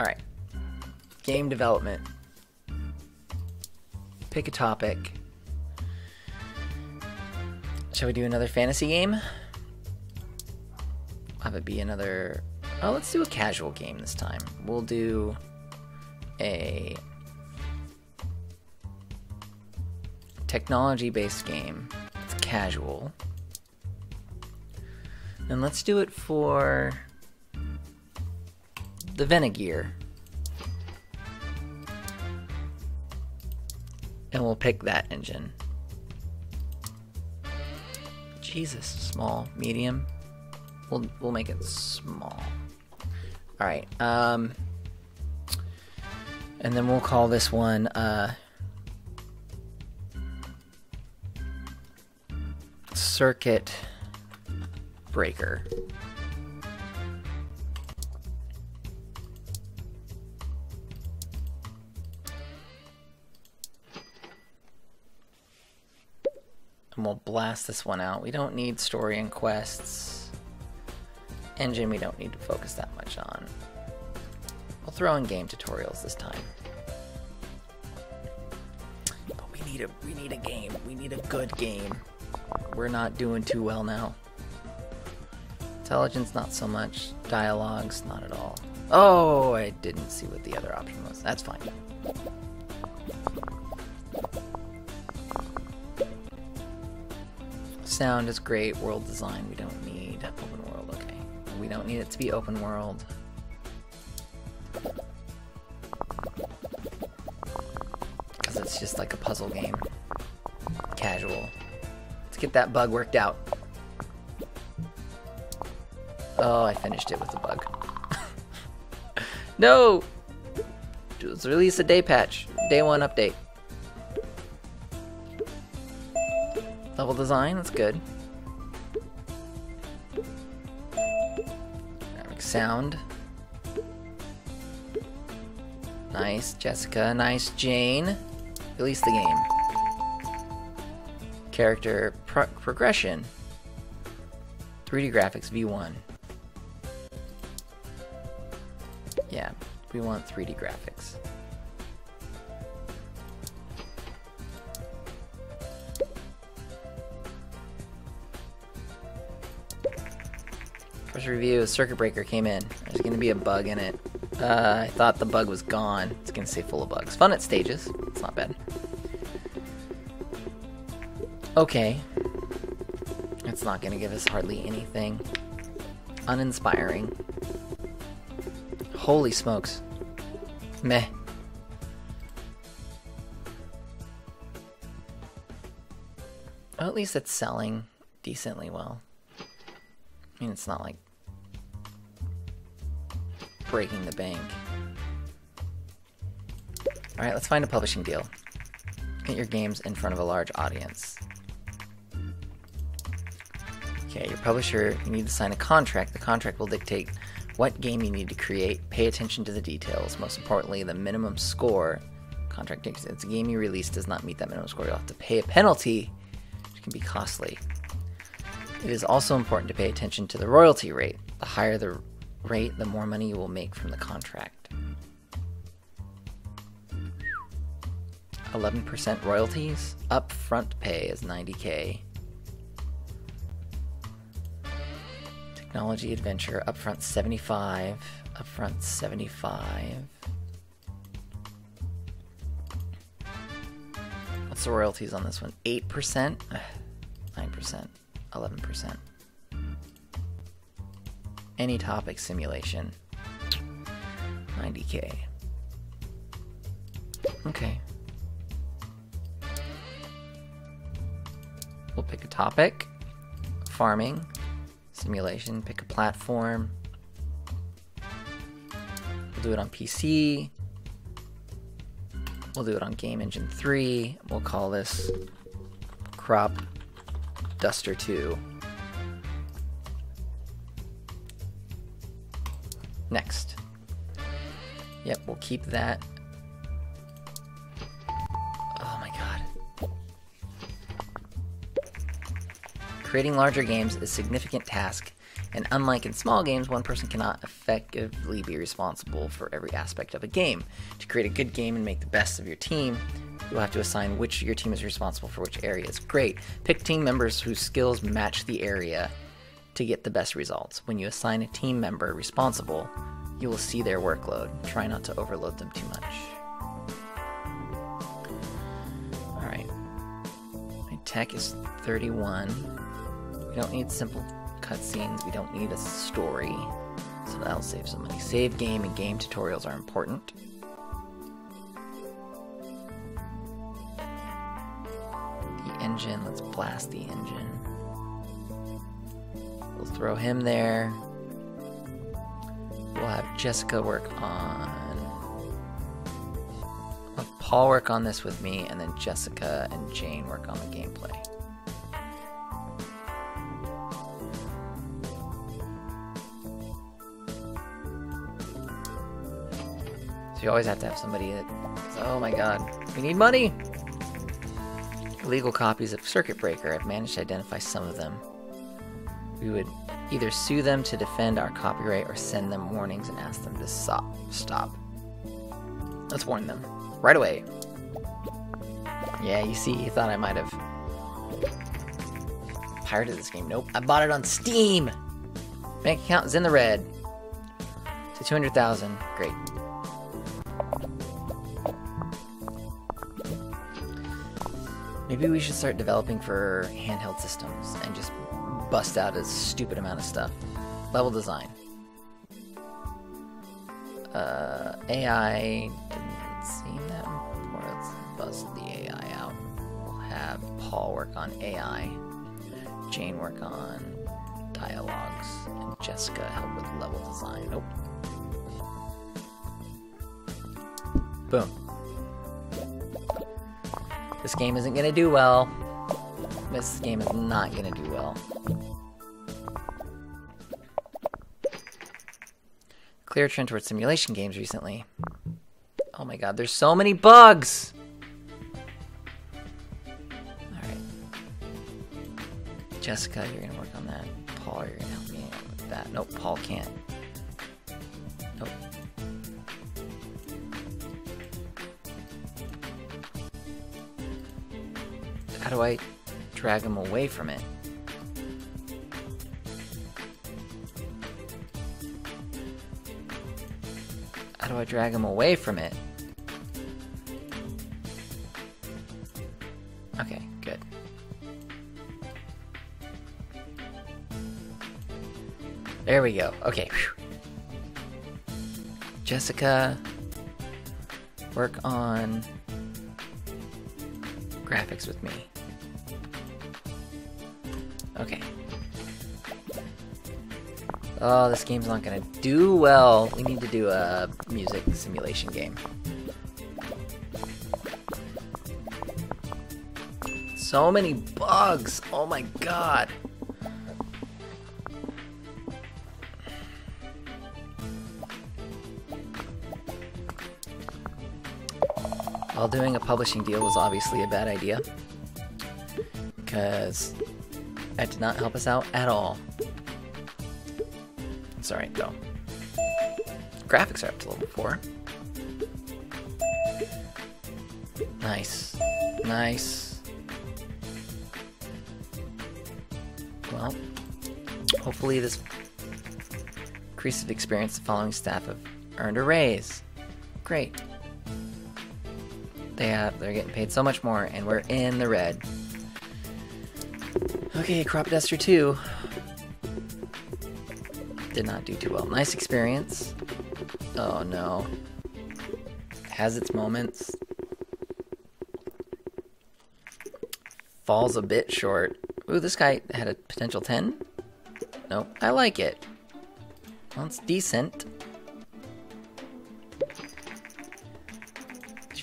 Alright. Game development. Pick a topic. Shall we do another fantasy game? I'll have it be another... Oh, let's do a casual game this time. We'll do a technology-based game. It's casual. And let's do it for the Vena Gear. And we'll pick that engine. Jesus, small, medium. We'll make it small. All right. And then we'll call this one circuit breaker. And we'll blast this one out. We don't need story and quests. Engine, we don't need to focus that much on. We'll throw in game tutorials this time. But we need a game. We need a good game. We're not doing too well now. Intelligence, not so much. Dialogues, not at all. Oh, I didn't see what the other option was. That's fine. Sound is great. World design, we don't need. Open world, okay. We don't need it to be open world. Because it's just like a puzzle game. Casual. Let's get that bug worked out. Oh, I finished it with a bug. No! Let's release a day patch. Day one update. Level design, that's good. Sound. Nice, Jessica. Nice, Jane. Release the game. Character progression. 3D graphics, V1. Yeah, we want 3D graphics. Review, circuit breaker came in. There's gonna be a bug in it. I thought the bug was gone. It's gonna say full of bugs. Fun at stages. It's not bad. Okay. It's not gonna give us hardly anything. Uninspiring. Holy smokes. Meh. Well, at least it's selling decently well. I mean, it's not like breaking the bank. Alright, let's find a publishing deal. Get your games in front of a large audience. Okay, your publisher, you need to sign a contract. The contract will dictate what game you need to create. Pay attention to the details. Most importantly, the minimum score. Contract dictates if the game you release does not meet that minimum score, you'll have to pay a penalty, which can be costly. It is also important to pay attention to the royalty rate. The higher the rate, the more money you will make from the contract. 11% royalties. Upfront pay is 90K. Technology adventure. Upfront 75. Upfront 75. What's the royalties on this one? 8%? 9%. 11%. Any topic simulation. 90K. Okay. We'll pick a topic. Farming. Simulation. Pick a platform. We'll do it on PC. We'll do it on Game Engine 3. We'll call this Crop Duster 2. Next. Yep, we'll keep that. Oh my god. Creating larger games is a significant task. and unlike in small games, one person cannot effectively be responsible for every aspect of a game. To create a good game and make the best of your team, you'll have to assign which your team is responsible for which areas. Great. Pick team members whose skills match the area to get the best results. When you assign a team member responsible, you will see their workload. Try not to overload them too much. Alright. My tech is 31. We don't need simple cutscenes. We don't need a story. So that'll save some money. Save game and game tutorials are important. Engine, let's blast the engine. We'll throw him there. We'll have Jessica work on... Let Paul work on this with me, and then Jessica and Jane work on the gameplay. So you always have to have somebody that... Oh my god, we need money! Illegal copies of Circuit Breaker. I've managed to identify some of them. We would either sue them to defend our copyright or send them warnings and ask them to stop. Let's warn them. Right away. Yeah, you see, you thought I might have pirated this game. Nope. I bought it on Steam! Bank account is in the red. To 200,000. Great. Maybe we should start developing for handheld systems and just bust out a stupid amount of stuff. Level design. AI didn't seem that important. Let's bust the AI out. We'll have Paul work on AI, Jane work on dialogues, and Jessica help with level design. Nope. Boom. This game isn't gonna do well. This game is not gonna do well. Clear trend towards simulation games recently. Oh my god, there's so many bugs! Alright. Jessica, you're gonna work on that. Paul, you're gonna help me with that. Nope, Paul can't. Nope. How do I drag him away from it? How do I drag him away from it? Okay, good. There we go. Okay. Whew. Jessica, work on graphics with me. Okay. Oh, this game's not gonna do well. We need to do a music simulation game. So many bugs! Oh my god! While doing a publishing deal was obviously a bad idea, because that did not help us out at all. Sorry, go. Graphics are up to level 4. Nice. Nice. Well, hopefully this increase of experience the following staff have earned a raise. Great. They're getting paid so much more, and we're in the red. Okay, Crop Duster 2. Did not do too well. Nice experience. Oh no. Has its moments. Falls a bit short. Ooh, this guy had a potential 10. Nope, I like it. Well, it's decent.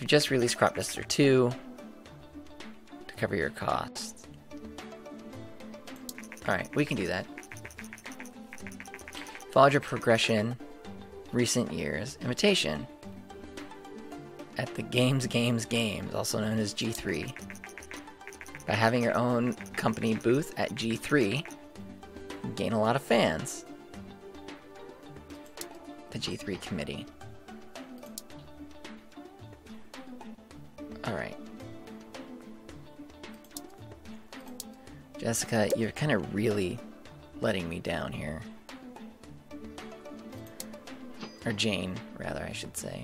You just released Crop Duster 2 to cover your costs. Alright, we can do that. Followed your progression, recent years, imitation at the Games, also known as G3, by having your own company booth at G3. gain a lot of fans. The G3 committee. Alright. Jessica, you're kind of really letting me down here. Or Jane, rather, I should say.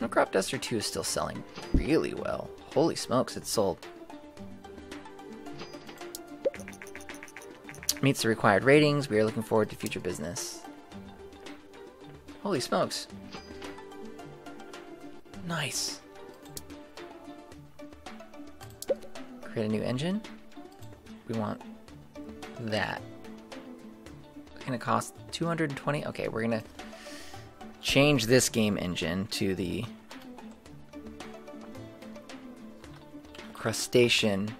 No, Crop Duster 2 is still selling really well. Holy smokes, it's sold. Meets the required ratings. We are looking forward to future business. Holy smokes. Nice. Create a new engine. We want that. It's gonna cost 220. Okay, we're gonna change this game engine to the Crustacean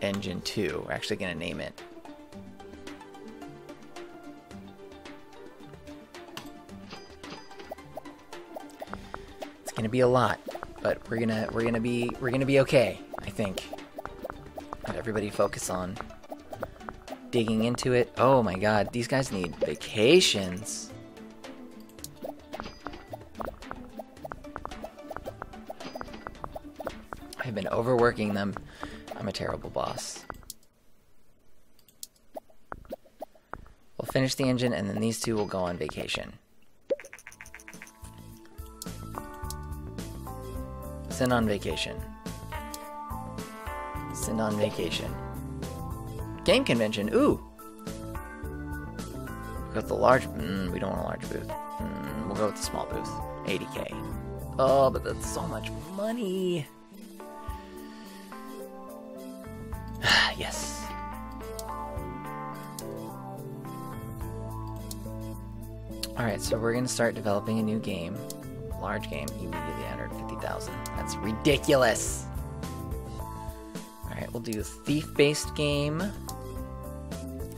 Engine 2. We're actually gonna name it. It's gonna be a lot, but we're gonna be okay, I think. Let everybody focus on digging into it. Oh my god, these guys need vacations. I've been overworking them. I'm a terrible boss. We'll finish the engine and then these two will go on vacation. Send on vacation. Send on vacation. Game convention, ooh! We'll go with the large, we don't want a large booth. We'll go with the small booth, 80K. Oh, but that's so much money. Yes. Alright, so we're gonna start developing a new game. Large game, immediately 150,000. That's ridiculous! Alright, we'll do a thief-based game.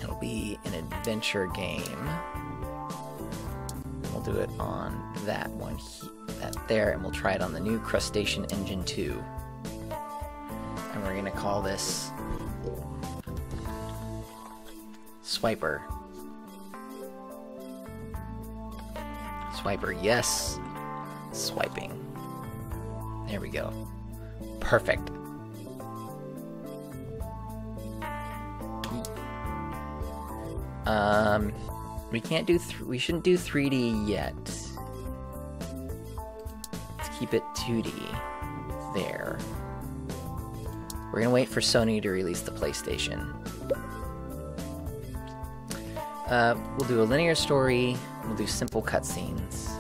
It'll be an adventure game. We'll do it on that one, that there, and we'll try it on the new Crustacean Engine 2. And we're gonna call this Swiper. Swiper, yes. Swiping. There we go. Perfect. We can't do we shouldn't do 3D yet. Let's keep it 2D. There. We're gonna wait for Sony to release the PlayStation. We'll do a linear story, we'll do simple cutscenes.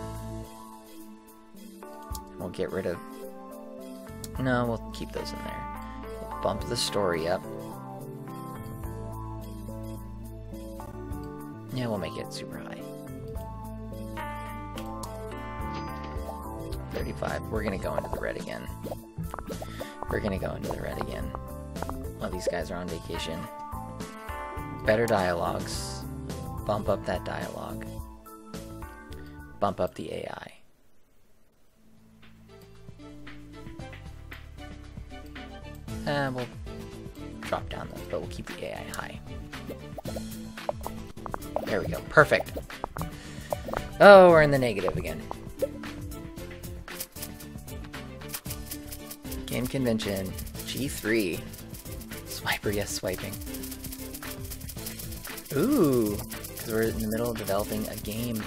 We'll get rid of... No, we'll keep those in there. We'll bump the story up. Yeah, we'll make it super high. 35. We're gonna go into the red again. We're gonna go into the red again. While these guys are on vacation. Better dialogues. Bump up that dialogue. Bump up the AI. We'll drop down those, but we'll keep the AI high. There we go. Perfect. Oh, we're in the negative again. Game convention. G3. Swiper, yes, swiping. Ooh. Because we're in the middle of developing a game.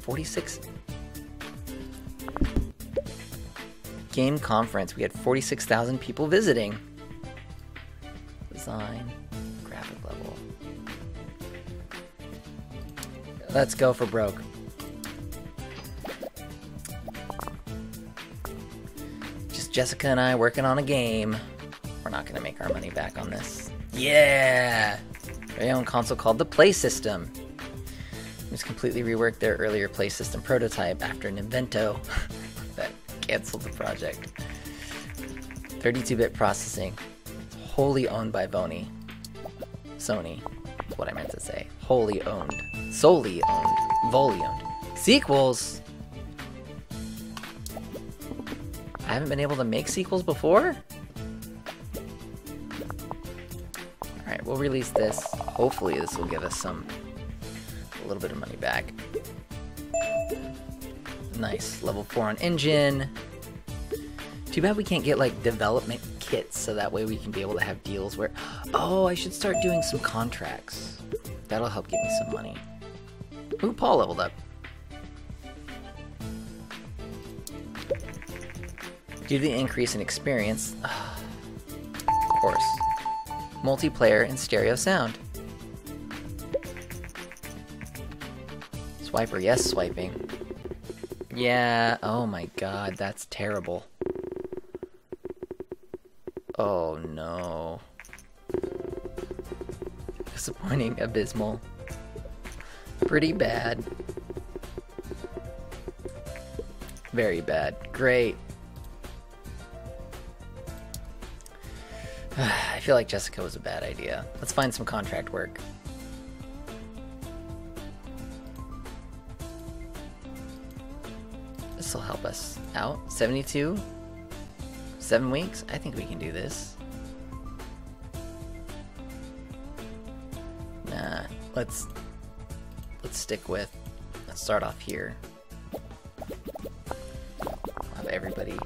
46 game conference. We had 46,000 people visiting. Design, graphic level. Let's go for broke. Just Jessica and I working on a game. We're not gonna make our money back on this. Yeah. Their own console called the Play System. It was completely reworked their earlier Play System prototype after an Invento that canceled the project. 32-bit processing, wholly owned by Sony. Sony, is what I meant to say. Wholly owned, solely owned, wholly owned. Sequels. I haven't been able to make sequels before. we'll release this. Hopefully this will give us a little bit of money back. Nice, level 4 on engine. Too bad we can't get like development kits so that way we can be able to have deals where, oh, I should start doing some contracts. That'll help get me some money. Ooh, Paul leveled up. Due to the increase in experience, of course, multiplayer and stereo sound. Swiper, yes, swiping. Yeah, oh my god, that's terrible. Oh no. Disappointing, abysmal. Pretty bad. Very bad. Great. I feel like Jessica was a bad idea. Let's find some contract work. This will help us out. 72? 7 weeks? I think we can do this. Nah, let's stick with, let's start off here. We'll have everybody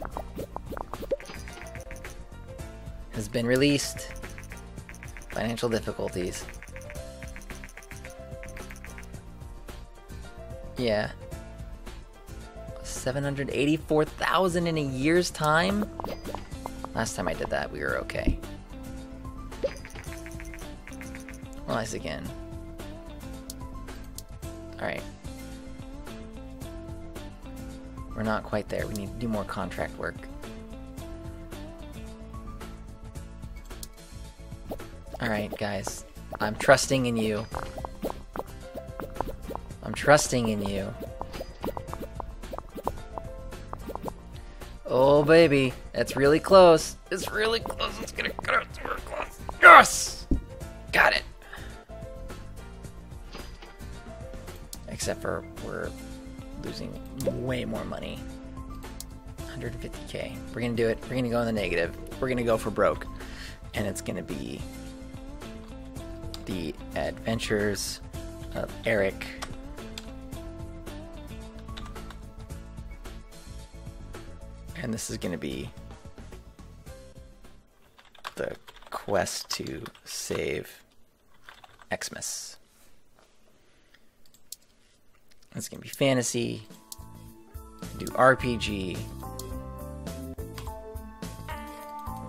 has been released. Financial difficulties. Yeah. 784,000 in a year's time? Last time I did that, we were okay. Well, nice again. Alright. We're not quite there. We need to do more contract work. Alright, guys. I'm trusting in you. I'm trusting in you. Oh, baby. That's really close. It's really close. It's gonna go super close. Yes! Got it. Except for we're losing way more money. 150k. We're gonna do it. We're gonna go in the negative. We're gonna go for broke. And it's gonna be the adventures of Eric. And this is going to be the quest to save Xmas. It's going to be fantasy, do RPG.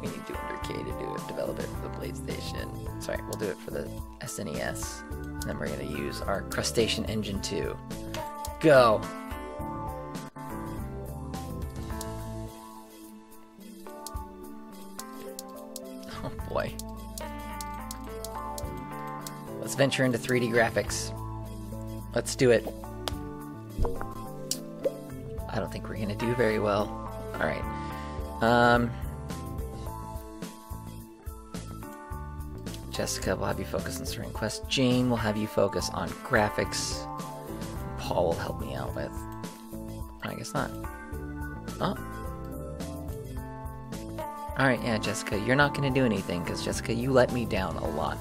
We need to do under K to do it, develop it for the PlayStation. Sorry, we'll do it for the SNES. And then we're going to use our Crustacean Engine 2. Go! Boy. Let's venture into 3D graphics. Let's do it. I don't think we're gonna do very well. Alright. Jessica will have you focus on certain quests. Jane will have you focus on graphics. Paul will help me out with. I guess not. Oh. Alright, yeah, Jessica, you're not going to do anything, because, Jessica, you let me down a lot.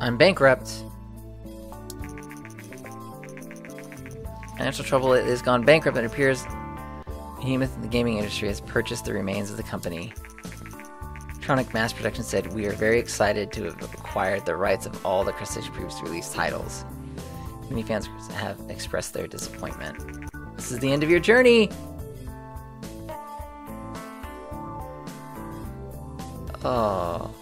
I'm bankrupt. Financial trouble has gone bankrupt, and it appears behemoth in the gaming industry has purchased the remains of the company. Electronic Mass Production said, "We are very excited to have acquired the rights of all the Crustacean previously released titles. Many fans have expressed their disappointment. This is the end of your journey!" Oh.